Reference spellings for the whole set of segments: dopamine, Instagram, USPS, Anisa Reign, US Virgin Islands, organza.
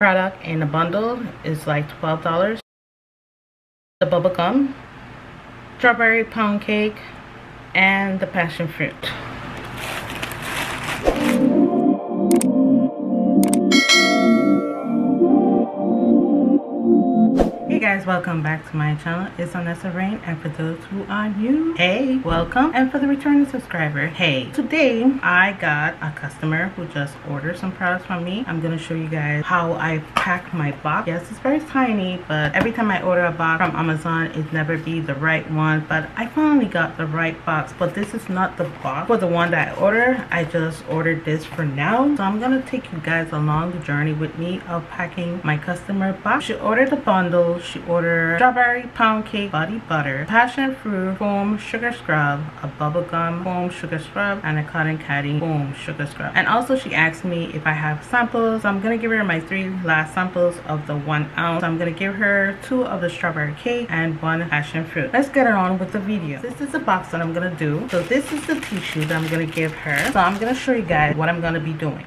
product in a bundle is like $12. The bubble gum, strawberry pound cake, and the passion fruit. Hey guys, welcome back to my channel. It's Anisa Reign, and for those who are new, hey, welcome. And for the returning subscriber, hey. Today I got a customer who just ordered some products from me. I'm gonna show you guys how I packed my box. Yes, it's very tiny, but every time I order a box from Amazon, it never be the right one. But I finally got the right box, but this is not the box for the one that I ordered. I just ordered this for now, so I'm gonna take you guys along the journey with me of packing my customer box. She ordered the bundle. She ordered strawberry pound cake, body butter, passion fruit, foam sugar scrub, a bubble gum foam sugar scrub, and a cotton candy foam sugar scrub. And also she asked me if I have samples, so I'm gonna give her my 3 last samples of the 1 ounce. So I'm gonna give her 2 of the strawberry cake and 1 passion fruit. Let's get on with the video. This is the box that I'm gonna do. So this is the tissue that I'm gonna give her. So I'm gonna show you guys what I'm gonna be doing.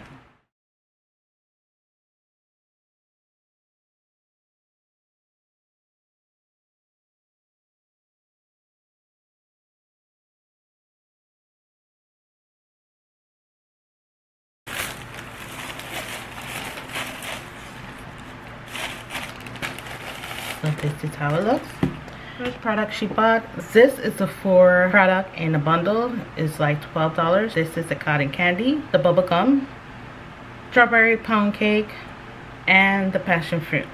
So this is how it looks. First product she bought. This is the 4 product in a bundle. It's like $12. This is the cotton candy, the bubble gum, strawberry pound cake, and the passion fruit.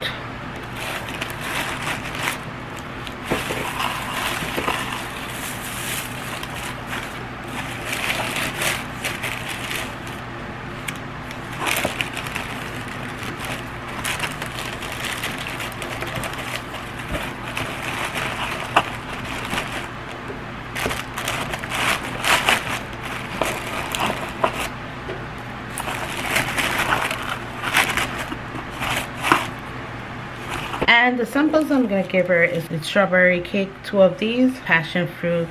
And the samples I'm gonna give her is the strawberry cake, 2 of these, passion fruit,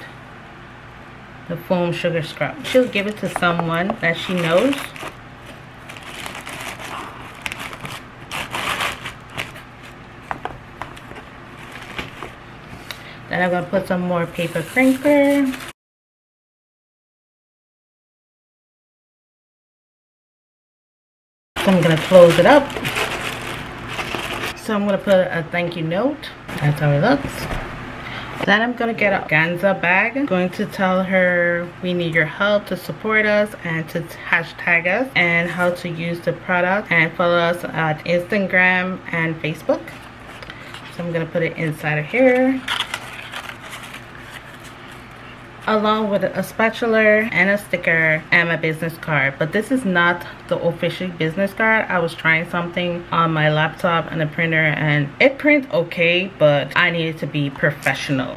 the foam sugar scrub. She'll give it to someone that she knows. Then I'm gonna put some more paper crinker. So I'm gonna close it up. So I'm going to put a thank you note. That's how it looks. Then I'm going to get a Ganza bag. I'm going to tell her we need your help to support us and to hashtag us and how to use the product and follow us at Instagram and Facebook. So I'm going to put it inside of here, along with a spatula and a sticker and my business card. But this is not the official business card. I was trying something on my laptop and a printer, and it prints okay, but I needed to be professional.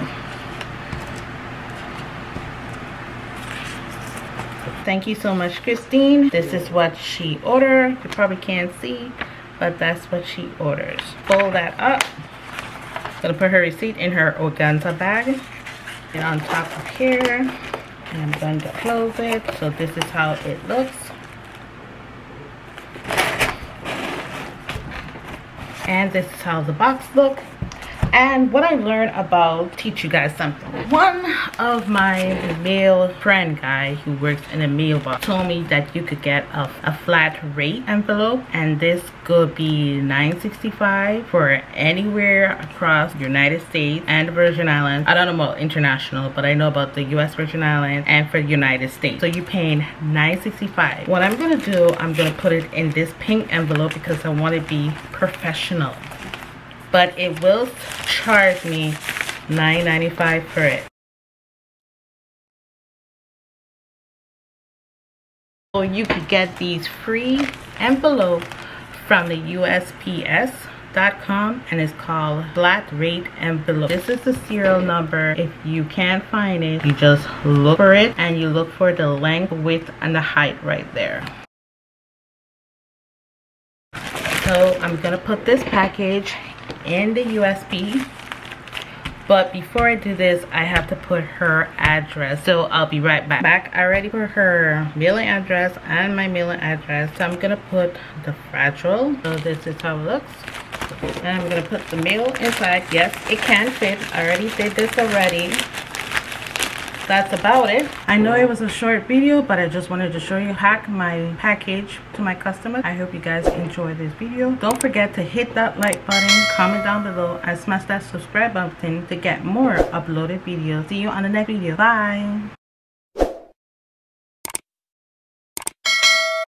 Thank you so much, Christine. This is what she ordered. You probably can't see, but that's what she orders. Fold that up. I'm gonna put her receipt in her organza bag. And on top of here, and I'm going to close it. So this is how it looks. And this is how the box looks. And what I learned about, teach you guys something. One of my male friend guy who works in a mailbox told me that you could get a flat rate envelope, and this could be $9.65 for anywhere across the United States and Virgin Islands. I don't know about international, but I know about the US Virgin Islands and for the United States. So you're paying $9.65. What I'm gonna do, I'm gonna put it in this pink envelope because I want to be professional. But it will charge me $9.95 for it. So you could get these free envelopes from the USPS.com, and it's called flat rate envelope. This is the serial number. If you can't find it, you just look for it, and you look for the length, width, and the height right there. So I'm gonna put this package in the USB But before I do this, I have to put her address. So I'll be right back. I already put her mailing address and my mailing address. So I'm gonna put the fragile. So this is how it looks. And I'm gonna put the mail inside. Yes, it can fit. I already did this already. That's about it. I know it was a short video, but I just wanted to show you how my package to my customers. I hope you guys enjoyed this video. Don't forget to hit that like button, comment down below, and smash that subscribe button to get more uploaded videos. See you on the next video. Bye.